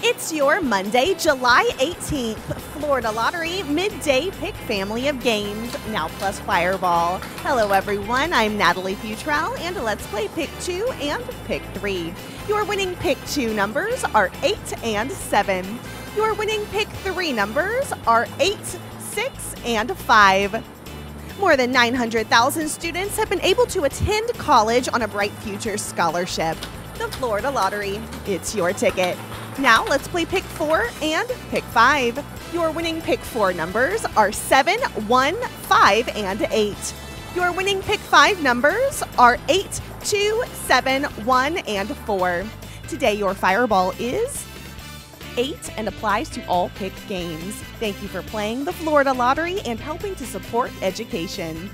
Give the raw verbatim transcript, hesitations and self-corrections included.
It's your Monday, July eighteenth Florida Lottery Midday Pick Family of Games, now plus Fireball. Hello everyone, I'm Natalie Futrell, and let's play Pick two and Pick three. Your winning Pick two numbers are eight and seven. Your winning Pick three numbers are eight, six, and five. More than nine hundred thousand students have been able to attend college on a Bright Future Scholarship. The Florida Lottery, it's your ticket. Now let's play pick four and pick five. Your winning pick four numbers are seven, one, five, and eight. Your winning pick five numbers are eight, two, seven, one, and four. Today your fireball is eight and applies to all pick games. Thank you for playing the Florida Lottery and helping to support education.